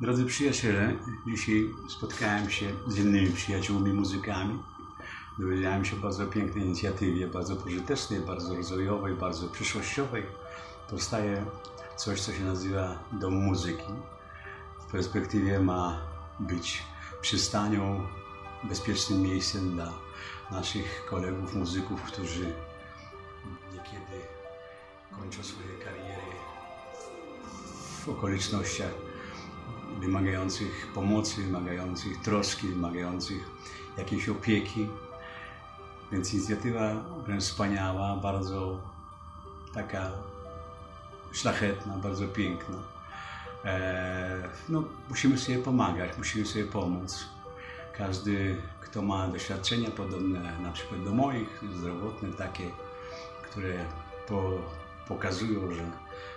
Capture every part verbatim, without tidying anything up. Drodzy przyjaciele, dzisiaj spotkałem się z innymi przyjaciółmi, muzykami. Dowiedziałem się o bardzo pięknej inicjatywie, bardzo pożytecznej, bardzo rozwojowej, bardzo przyszłościowej. Powstaje coś, co się nazywa Dom Muzyki. W perspektywie ma być przystanią, bezpiecznym miejscem dla naszych kolegów, muzyków, którzy niekiedy kończą swoje kariery w okolicznościach wymagających pomocy, wymagających troski, wymagających jakiejś opieki. Więc inicjatywa wręcz wspaniała, bardzo taka szlachetna, bardzo piękna. Eee, no, musimy sobie pomagać, musimy sobie pomóc. Każdy, kto ma doświadczenia podobne na przykład do moich, zdrowotne takie, które po, pokazują, że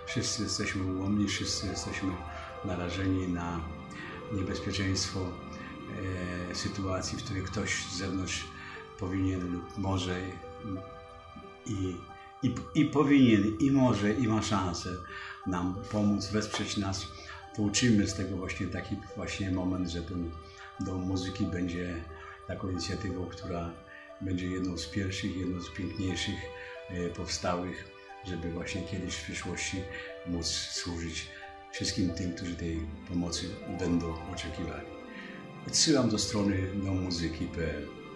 wszyscy jesteśmy ułomni, wszyscy jesteśmy narażeni na niebezpieczeństwo e, sytuacji, w której ktoś z zewnątrz powinien lub może i, i, i powinien, i może, i ma szansę nam pomóc, wesprzeć nas. To uczymy z tego właśnie taki właśnie moment, że ten Dom Muzyki będzie taką inicjatywą, która będzie jedną z pierwszych, jedną z piękniejszych e, powstałych, żeby właśnie kiedyś w przyszłości móc służyć wszystkim tym, którzy tej pomocy będą oczekiwali. Odsyłam do strony dom muzyki kropka p l.